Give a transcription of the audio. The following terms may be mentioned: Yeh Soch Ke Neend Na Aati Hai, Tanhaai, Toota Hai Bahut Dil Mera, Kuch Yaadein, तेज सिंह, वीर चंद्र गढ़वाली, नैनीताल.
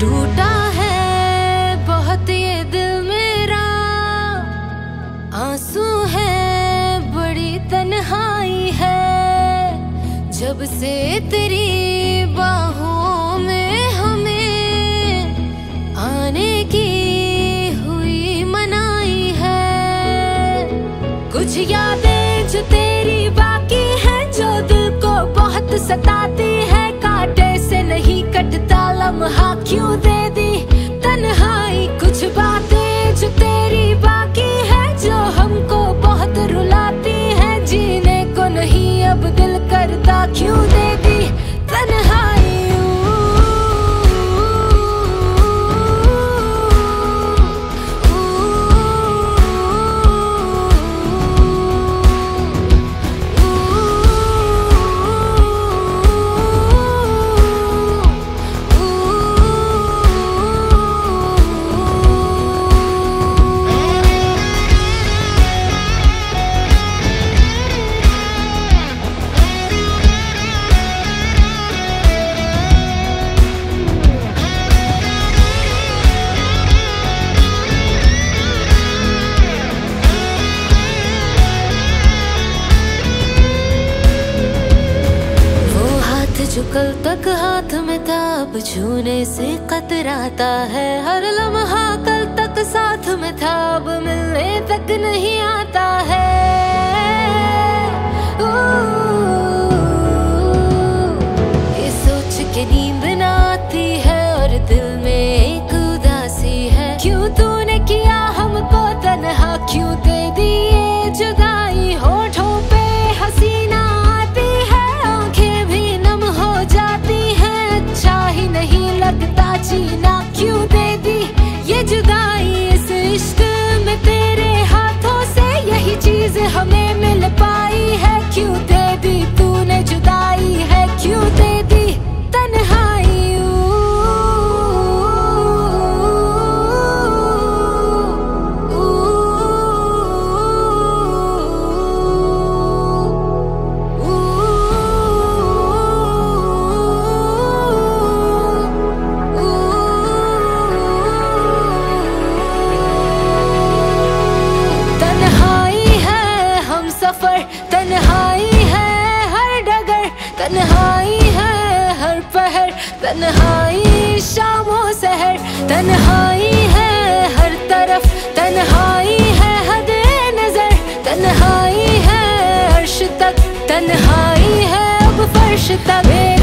टूटा है बहुत ये दिल मेरा, आंसू है बड़ी तन्हाई है। जब से तेरी बाहों में हमें आने की हुई मनाई है। कुछ यादें जो तेरी बाकी हैं, जो दिल को बहुत सताती है, कांटे से नहीं कटता लम्हा क्यों दे दी तन्हाई। कुछ बातें जो तेरी बाकी है, जो हमको बहुत रुलाती है, जीने को नहीं अब दिल करता क्यों दे दी तन्हाई। कल तक हाथ में था, अब छूने से कतराता है हर लम्हा। कल तक साथ में था, अब मिलने तक नहीं आता है। ये सोच के नींद ना आती है और दिल में एक उदासी है। क्यों तूने किया हमको तन्हा, क्यों दे दी ये जुदाई। होठों पे हसीना जीना क्यों दे दी ये जुदाई। इस इश्क में तेरे हाथों से यही चीज हमें मिल पाई है। क्यों दे दी तूने जुदाई है, क्यों दे दी तन्हाई। तन्हाई है हर डगर, तन्हाई है हर पहर, तन्हाई शामों सहर, तन्हाई है हर तरफ, तन्हाई है हद नजर, तन्हाई है अर्श तक, तन्हाई है अब फर्श तक।